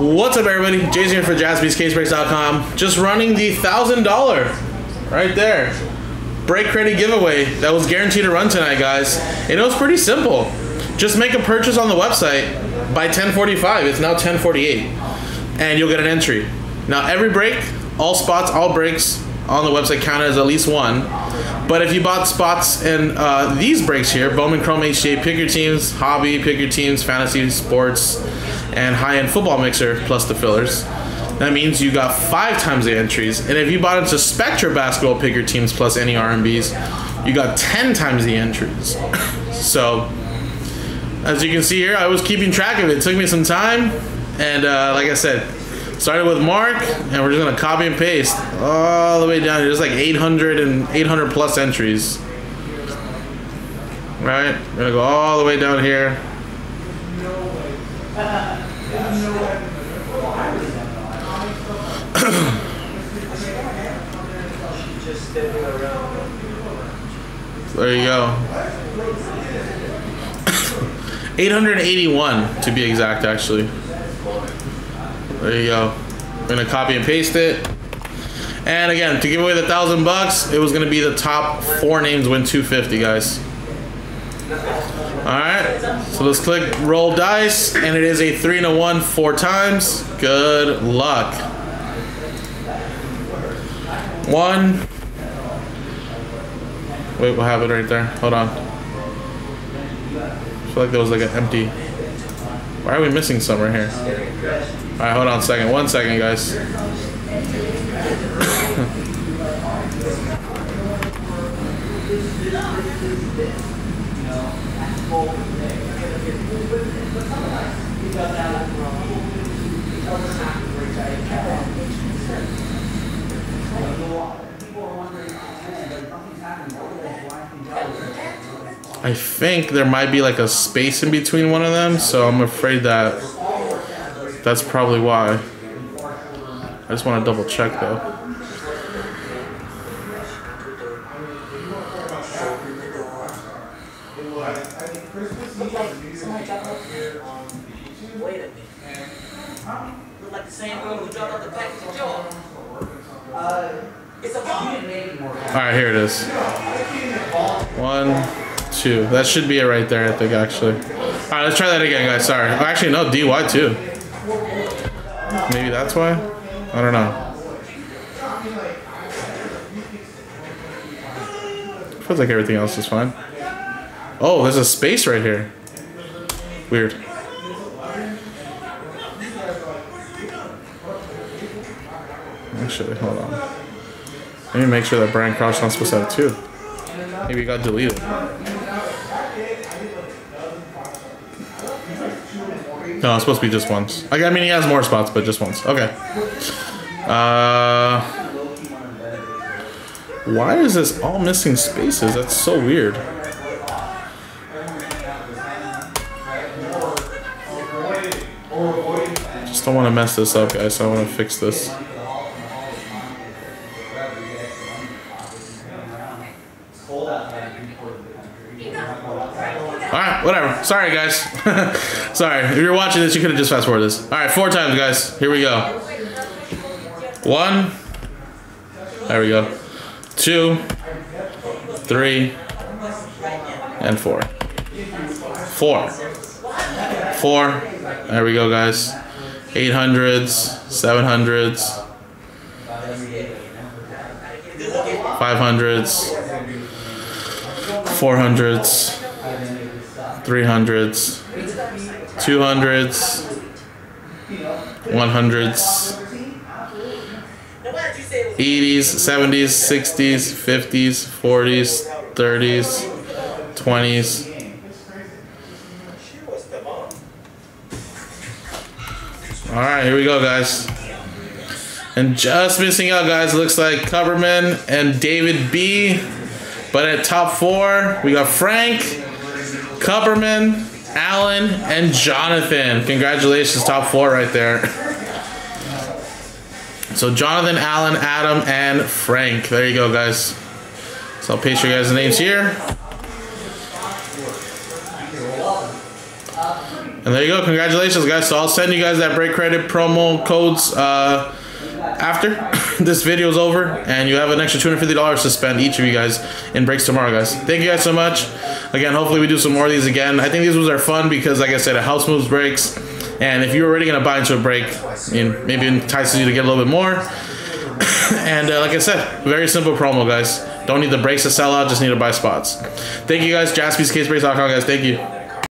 What's up, everybody? Jason here for JaspysCaseBreaks.com. Just running the $1,000 right there break credit giveaway that was guaranteed to run tonight, guys. And it was pretty simple. Just make a purchase on the website by 10:45. It's now 10:48, and you'll get an entry. Now every break, all spots, all breaks on the website count as at least one. But if you bought spots in these breaks here, Bowman Chrome HDA, pick your teams, hobby, pick your teams, fantasy, sports, and high-end football mixer plus the fillers. That means you got 5 times the entries. And if you bought into Spectra basketball pick your teams plus any RMBs, you got 10 times the entries. So as you can see here, I was keeping track of it. It took me some time, and like I said, started with Mark, and we're just gonna copy and paste all the way down. There's like 800 plus entries. Right, we're gonna go all the way down here. There you go. 881 to be exact, actually. There you go. I'm gonna copy and paste it. And again, to give away the $1,000, it was gonna be the top 4 names win 250, guys. Alright, so let's click roll dice, and it is a 3 and a 1 4 times. Good luck. 1. Wait, what happened right there? Hold on. I feel like there was like an empty. Why are we missing some right here? Alright, hold on a second. 1 second, guys. I think there might be like a space in between one of them, so I'm afraid that's probably why. I just want to double check though. Alright, here it is. 1, 2. That should be it right there, I think, actually. Alright, let's try that again, guys. Sorry. Oh, actually, no, DY too. Maybe that's why? I don't know. Feels like everything else is fine. Oh, there's a space right here. Weird. Actually, hold on. Let me make sure that Brian Crouch's not supposed to have 2. Maybe it got deleted. No, it's supposed to be just once. I mean, he has more spots, but just once. Okay. Why is this all missing spaces? That's so weird. Just don't want to mess this up, guys. I want to fix this. Alright, whatever. Sorry, guys. Sorry. If you're watching this, you could have just fast-forwarded this. Alright, 4 times, guys. Here we go. 1. There we go. 2. 3. And 4. 4. There we go, guys. 800s. 700s. 500s. 400s. 300s, 200s, 100s, 80s, 70s, 60s, 50s, 40s, 30s, 20s. All right, here we go, guys. And just missing out, guys, looks like Coverman and David B. But at top 4, we got Frank, Kupperman, Allen, and Jonathan. Congratulations, top 4 right there. So Jonathan, Allen, Adam, and Frank. There you go, guys. So I'll paste your guys' names here. And And there you go. Congratulations, guys. So I'll send you guys that break credit promo codes after this video is over, and you have an extra $250 to spend, each of you guys, in breaks tomorrow, guys. Thank you guys so much. Again, hopefully we do some more of these again. I think these ones are fun because, like I said, a house moves breaks, and if you're already going to buy into a break, maybe it entices you to get a little bit more. And like I said, very simple promo, guys. Don't need the breaks to sell out, just need to buy spots. Thank you guys. JaspysCaseBreaks.com, guys. Thank you.